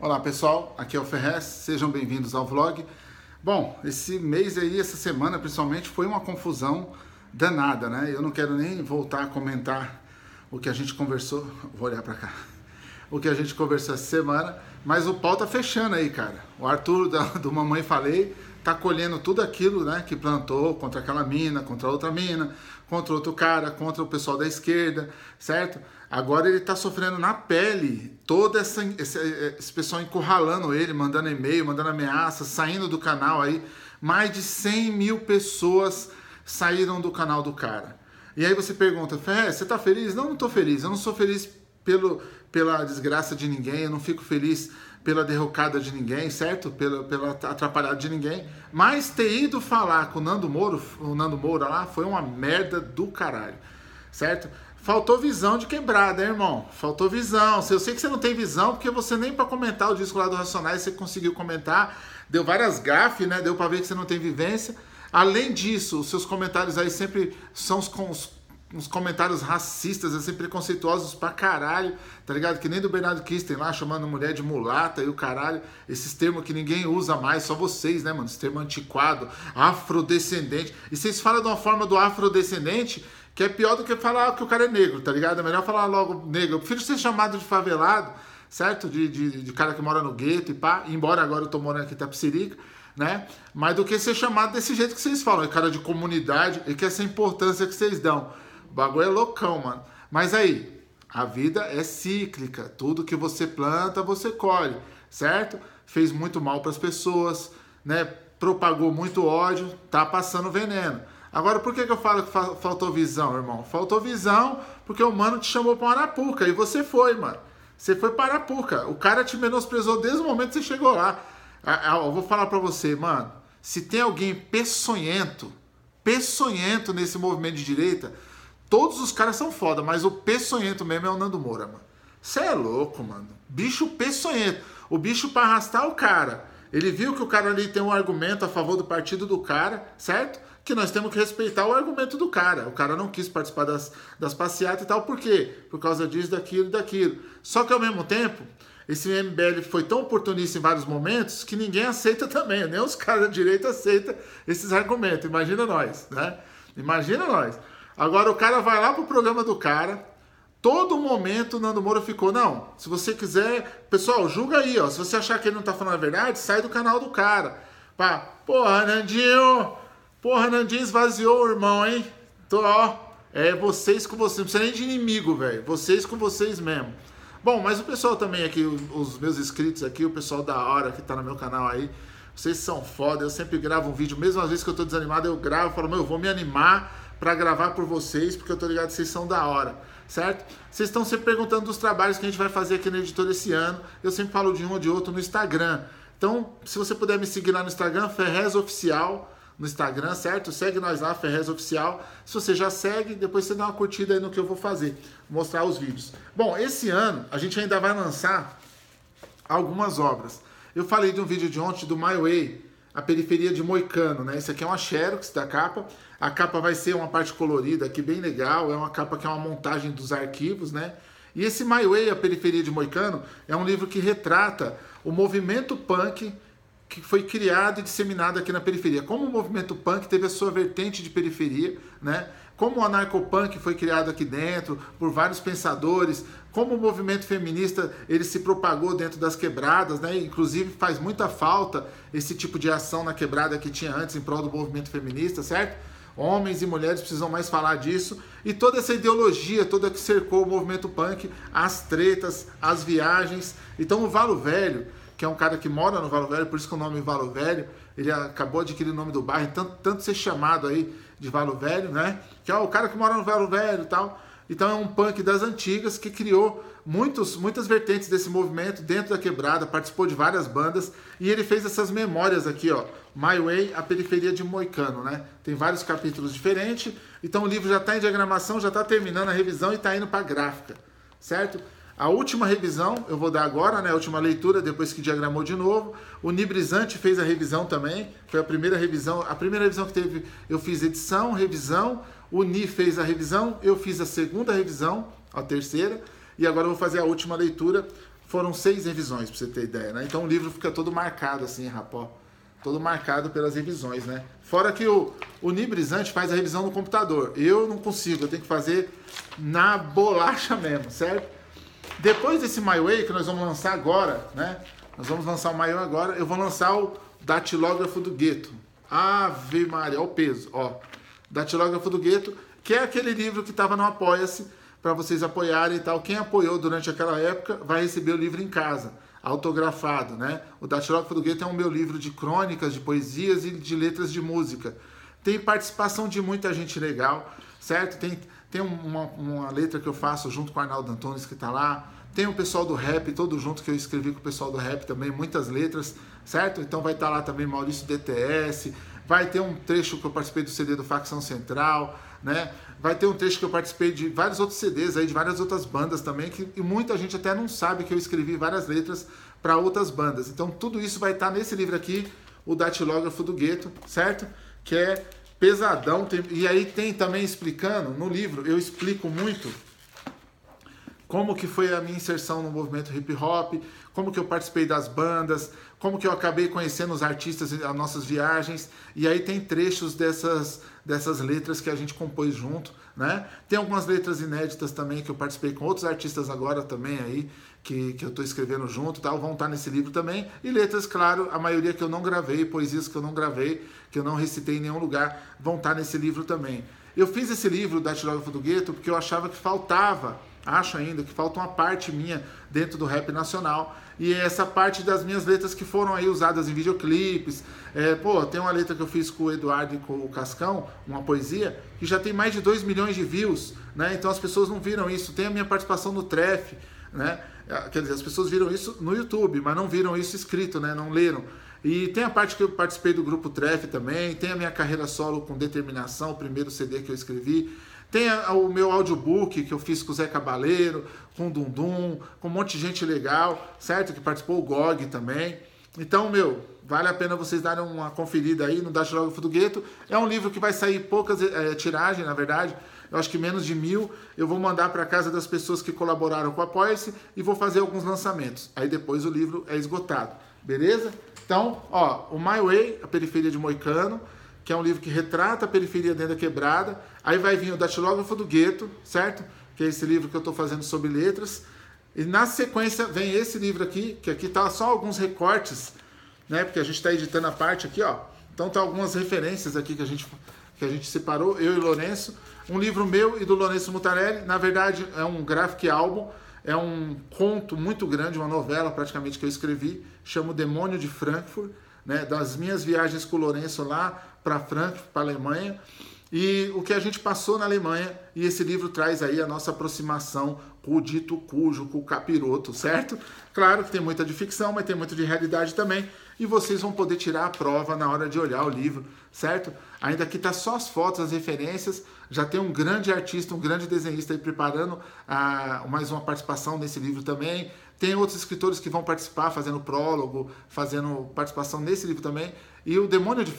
Olá pessoal, aqui é o Ferrez, sejam bem-vindos ao vlog. Bom, esse mês aí, essa semana principalmente, foi uma confusão danada, né? Eu não quero nem voltar a comentar o que a gente conversou, vou olhar pra cá, o que a gente conversou essa semana, mas o pau tá fechando aí, cara. O Arthur do Mamãe Falei tá colhendo tudo aquilo, né, que plantou contra aquela mina, contra outra mina, contra outro cara, contra o pessoal da esquerda, certo? Agora ele tá sofrendo na pele todo esse pessoal encurralando ele, mandando e-mail, mandando ameaças, saindo do canal aí. Mais de 100 mil pessoas saíram do canal do cara. E aí você pergunta, Ferrez, você tá feliz? Não, não tô feliz, eu não sou feliz pela desgraça de ninguém, eu não fico feliz pela derrocada de ninguém, certo? Pela atrapalhada de ninguém. Mas ter ido falar com o Nando Moura lá, foi uma merda do caralho, certo? Faltou visão de quebrada, hein, irmão? Faltou visão. Eu sei que você não tem visão, porque você nem para comentar o disco lá do Racionais você conseguiu comentar. Deu várias gafes, né? Deu para ver que você não tem vivência. Além disso, os seus comentários aí sempre são uns comentários racistas, assim, preconceituosos pra caralho, tá ligado? Que nem do Bernardo Kirsten lá, chamando mulher de mulata e o caralho, esses termos que ninguém usa mais, só vocês, né, mano? Esse termo antiquado, afrodescendente. E vocês falam de uma forma do afrodescendente que é pior do que falar que o cara é negro, tá ligado? É melhor falar logo negro. Eu prefiro ser chamado de favelado, certo? De cara que mora no gueto e pá, embora agora eu tô morando aqui em Taipicirica, né? Mas do que ser chamado desse jeito que vocês falam, é cara de comunidade, e que essa importância que vocês dão. O bagulho é loucão, mano. Mas aí, a vida é cíclica. Tudo que você planta, você colhe, certo? Fez muito mal para as pessoas, né? Propagou muito ódio, tá passando veneno. Agora, por que eu falo que faltou visão, irmão? Faltou visão porque o mano te chamou para Arapuca e você foi, mano. Você foi para Arapuca. O cara te menosprezou desde o momento que você chegou lá. Eu vou falar para você, mano. Se tem alguém peçonhento nesse movimento de direita... Todos os caras são foda, mas o peçonhento mesmo é o Nando Moura, mano. Você é louco, mano. Bicho peçonhento. O bicho pra arrastar o cara. Ele viu que o cara ali tem um argumento a favor do partido do cara, certo? Que nós temos que respeitar o argumento do cara. O cara não quis participar das passeatas e tal. Por quê? Por causa disso, daquilo e daquilo. Só que ao mesmo tempo, esse MBL foi tão oportunista em vários momentos que ninguém aceita também. Nem os caras da direita aceitam esses argumentos. Imagina nós, né? Imagina nós. Agora o cara vai lá pro programa do cara, todo momento o Nando Moura ficou, não, se você quiser, pessoal, julga aí, ó, se você achar que ele não tá falando a verdade, sai do canal do cara. Pá, porra, Nandinho esvaziou o irmão, hein? Então, ó, é vocês com vocês, não precisa nem de inimigo, velho, vocês com vocês mesmo. Bom, mas o pessoal também aqui, os meus inscritos aqui, o pessoal da hora que tá no meu canal aí, vocês são foda, eu sempre gravo um vídeo, mesmo às vezes que eu tô desanimado, eu gravo, falo, meu, eu vou me animar pra gravar por vocês, porque eu tô ligado que vocês são da hora, certo? Vocês estão sempre perguntando dos trabalhos que a gente vai fazer aqui na editora esse ano, eu sempre falo de um ou de outro no Instagram, então se você puder me seguir lá no Instagram, Ferrez Oficial, no Instagram, certo? Segue nós lá, Ferrez Oficial, se você já segue, depois você dá uma curtida aí no que eu vou fazer, mostrar os vídeos. Bom, esse ano a gente ainda vai lançar algumas obras, eu falei de um vídeo de ontem do My Way, a Periferia de Moicano, né? Isso aqui é uma xerox da capa. A capa vai ser uma parte colorida aqui, bem legal. É uma capa que é uma montagem dos arquivos, né? E esse My Way, a Periferia de Moicano, é um livro que retrata o movimento punk que foi criado e disseminado aqui na periferia. Como o movimento punk teve a sua vertente de periferia, né? Como o anarcopunk foi criado aqui dentro, por vários pensadores, como o movimento feminista ele se propagou dentro das quebradas, né? Inclusive faz muita falta esse tipo de ação na quebrada que tinha antes em prol do movimento feminista, certo? Homens e mulheres precisam mais falar disso. E toda essa ideologia, toda que cercou o movimento punk, as tretas, as viagens. Então o Valo Velho, que é um cara que mora no Valo Velho, por isso que o nome é Valo Velho, ele acabou adquirindo o nome do bairro, tanto ser chamado aí de Valo Velho, né? Que é o cara que mora no Valo Velho e tal. Então é um punk das antigas que criou muitas vertentes desse movimento dentro da quebrada, participou de várias bandas e ele fez essas memórias aqui, ó. My Way, a Periferia de Moicano, né? Tem vários capítulos diferentes. Então o livro já tá em diagramação, já tá terminando a revisão e tá indo pra gráfica, certo? A última revisão eu vou dar agora, né? A última leitura, depois que diagramou de novo. O Nibrizante fez a revisão também. Foi a primeira revisão. A primeira revisão que teve, eu fiz edição, revisão. O Ni fez a revisão. Eu fiz a segunda revisão, a terceira. E agora eu vou fazer a última leitura. Foram 6 revisões, pra você ter ideia, né? Então o livro fica todo marcado, assim, rapó. Todo marcado pelas revisões, né? Fora que o Nibrizante faz a revisão no computador. Eu não consigo, eu tenho que fazer na bolacha mesmo, certo? Depois desse My Way, que nós vamos lançar agora, né? Nós vamos lançar o My Way agora. Eu vou lançar o Datilógrafo do Gueto. Ave Maria, olha o peso, ó. Datilógrafo do Gueto, que é aquele livro que estava no Apoia-se, para vocês apoiarem e tal. Quem apoiou durante aquela época vai receber o livro em casa, autografado, né? O Datilógrafo do Gueto é o meu livro de crônicas, de poesias e de letras de música. Tem participação de muita gente legal, certo? Tem uma letra que eu faço junto com o Arnaldo Antunes, que tá lá. Tem o pessoal do rap, todo junto, que eu escrevi com o pessoal do rap também, muitas letras, certo? Então vai estar lá também Maurício DTS, vai ter um trecho que eu participei do CD do Facção Central, né? Vai ter um trecho que eu participei de vários outros CDs aí, de várias outras bandas também, que e muita gente até não sabe que eu escrevi várias letras para outras bandas. Então tudo isso vai estar nesse livro aqui, o Datilógrafo do Gueto, certo? Que é pesadão. E aí tem também explicando, no livro eu explico muito como que foi a minha inserção no movimento hip hop, como que eu participei das bandas, como que eu acabei conhecendo os artistas, as nossas viagens, e aí tem trechos dessas letras que a gente compôs junto, né? Tem algumas letras inéditas também que eu participei com outros artistas agora também aí, que eu tô escrevendo junto e tal, vão estar nesse livro também, e letras, claro, a maioria que eu não gravei, poesias que eu não gravei, que eu não recitei em nenhum lugar, vão estar nesse livro também. Eu fiz esse livro, Datilógrafo do Gueto, porque eu achava que acho ainda que falta uma parte minha dentro do rap nacional, e é essa parte das minhas letras que foram aí usadas em videoclipes. Tem uma letra que eu fiz com o Eduardo e com o Cascão, uma poesia, que já tem mais de 2 milhões de views, né? Então as pessoas não viram isso. Tem a minha participação no Treff, né? Quer dizer, as pessoas viram isso no YouTube, mas não viram isso escrito, né? Não leram. E tem a parte que eu participei do grupo Treff também, tem a minha carreira solo com Determinação, o primeiro CD que eu escrevi. Tem o meu audiobook que eu fiz com o Zé Cabaleiro, com o Dundum, com um monte de gente legal, certo? Que participou o GOG também. Então, vale a pena vocês darem uma conferida aí no Datilógrafo do Gueto. É um livro que vai sair poucas tiragens, na verdade. Eu acho que menos de 1000. Eu vou mandar para casa das pessoas que colaboraram com o Apoia-se e vou fazer alguns lançamentos. Aí depois o livro é esgotado, beleza? Então, ó, o My Way, a Periferia de Moicano, que é um livro que retrata a periferia dentro da quebrada. Aí vai vir o Datilógrafo do Gueto, certo? Que é esse livro que eu estou fazendo sobre letras. E na sequência vem esse livro aqui, que aqui tá só alguns recortes, né? Porque a gente está editando a parte aqui, ó. Então tá algumas referências aqui que a gente separou, eu e Lourenço. Um livro meu e do Lourenço Mutarelli. Na verdade, é um graphic album, é um conto muito grande, uma novela praticamente que eu escrevi. Chama O Demônio de Frankfurt, né? Das minhas viagens com o Lourenço lá para Frankfurt, para a Alemanha, e o que a gente passou na Alemanha, e esse livro traz aí a nossa aproximação com o dito cujo, com o capiroto, certo? Claro que tem muita de ficção, mas tem muito de realidade também, e vocês vão poder tirar a prova na hora de olhar o livro, certo? Ainda aqui tá só as fotos, as referências, já tem um grande artista, um grande desenhista aí preparando mais uma participação nesse livro também. Tem outros escritores que vão participar, fazendo prólogo, fazendo participação nesse livro também. E O Demônio de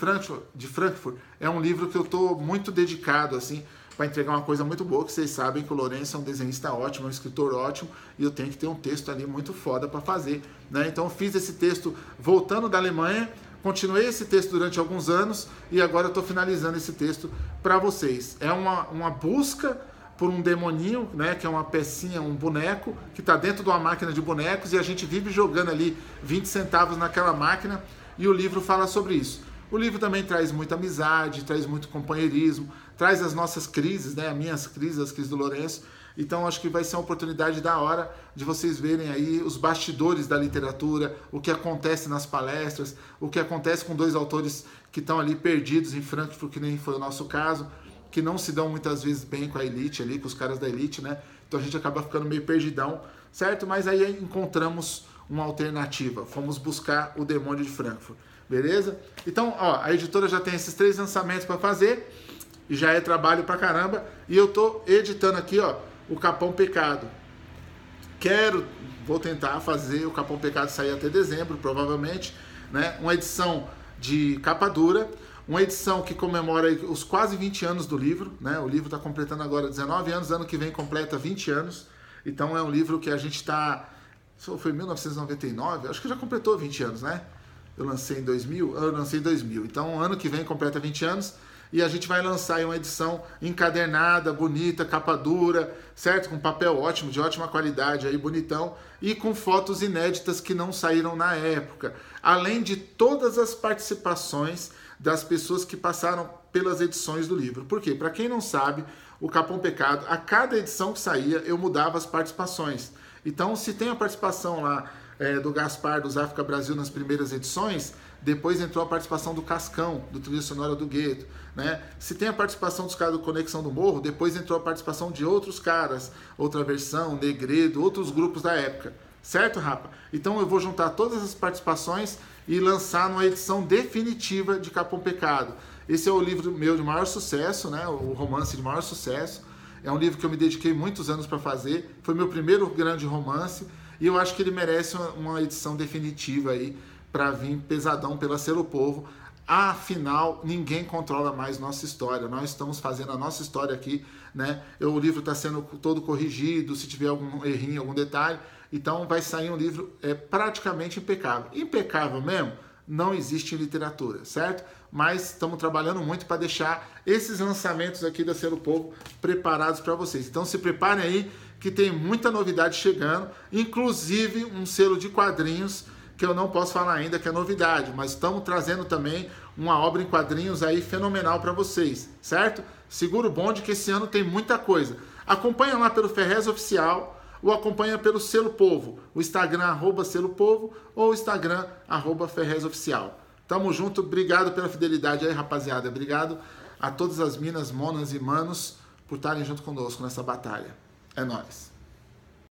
Frankfurt é um livro que eu estou muito dedicado, assim, para entregar uma coisa muito boa, que vocês sabem que o Lourenço é um desenhista ótimo, um escritor ótimo, e eu tenho que ter um texto ali muito foda para fazer, né? Então eu fiz esse texto voltando da Alemanha, continuei esse texto durante alguns anos, e agora eu estou finalizando esse texto para vocês. É uma busca por um demoninho, né, que é uma pecinha, um boneco, que está dentro de uma máquina de bonecos, e a gente vive jogando ali 20 centavos naquela máquina, e o livro fala sobre isso. O livro também traz muita amizade, traz muito companheirismo, traz as nossas crises, né, as minhas crises, as crises do Lourenço. Então acho que vai ser uma oportunidade da hora de vocês verem aí os bastidores da literatura, o que acontece nas palestras, o que acontece com 2 autores que estão ali perdidos em Frankfurt, que nem foi o nosso caso, que não se dão muitas vezes bem com a elite ali, com os caras da elite, né? Então a gente acaba ficando meio perdidão, certo? Mas aí encontramos uma alternativa, fomos buscar O Demônio de Frankfurt, beleza? Então, ó, a editora já tem esses 3 lançamentos para fazer, e já é trabalho pra caramba, e eu tô editando aqui, ó, o Capão Pecado. Vou tentar fazer o Capão Pecado sair até dezembro, provavelmente, né? Uma edição de capa dura, uma edição que comemora os quase 20 anos do livro, né? O livro está completando agora 19 anos, ano que vem completa 20 anos. Então é um livro que a gente está foi em 1999, acho que já completou 20 anos, né? Eu lancei em 2000, então ano que vem completa 20 anos e a gente vai lançar aí uma edição encadernada, bonita, capa dura, certo? Com papel ótimo, de ótima qualidade aí, bonitão, e com fotos inéditas que não saíram na época, além de todas as participações das pessoas que passaram pelas edições do livro. Por quê? Para quem não sabe, o Capão Pecado, a cada edição que saía, eu mudava as participações. Então, se tem a participação lá do Gaspar dos África Brasil nas primeiras edições, depois entrou a participação do Cascão, do Trilha Sonora do Gueto, né? Se tem a participação dos caras do Conexão do Morro, depois entrou a participação de outros caras, outra versão, Negredo, outros grupos da época. Certo, rapa? Então eu vou juntar todas as participações e lançar numa edição definitiva de Capão Pecado. Esse é o livro meu de maior sucesso, né? O romance de maior sucesso. É um livro que eu me dediquei muitos anos para fazer. Foi meu primeiro grande romance. E eu acho que ele merece uma edição definitiva aí para vir pesadão pela Selo Povo. Afinal, ninguém controla mais nossa história. Nós estamos fazendo a nossa história aqui, né? O livro está sendo todo corrigido, se tiver algum errinho, algum detalhe. Então vai sair um livro praticamente impecável. Impecável mesmo não existe em literatura, certo? Mas estamos trabalhando muito para deixar esses lançamentos aqui da Selo Povo preparados para vocês. Então se preparem aí que tem muita novidade chegando, inclusive um selo de quadrinhos que eu não posso falar ainda, que é novidade, mas estamos trazendo também uma obra em quadrinhos aí fenomenal para vocês, certo? Segura o bonde que esse ano tem muita coisa. Acompanha lá pelo Ferrez Oficial, ou acompanha pelo Selo Povo, o Instagram @Selo Povo ou o Instagram @Ferrez Oficial. Tamo junto, obrigado pela fidelidade aí, rapaziada. Obrigado a todas as minas, monas e manos por estarem junto conosco nessa batalha. É nóis.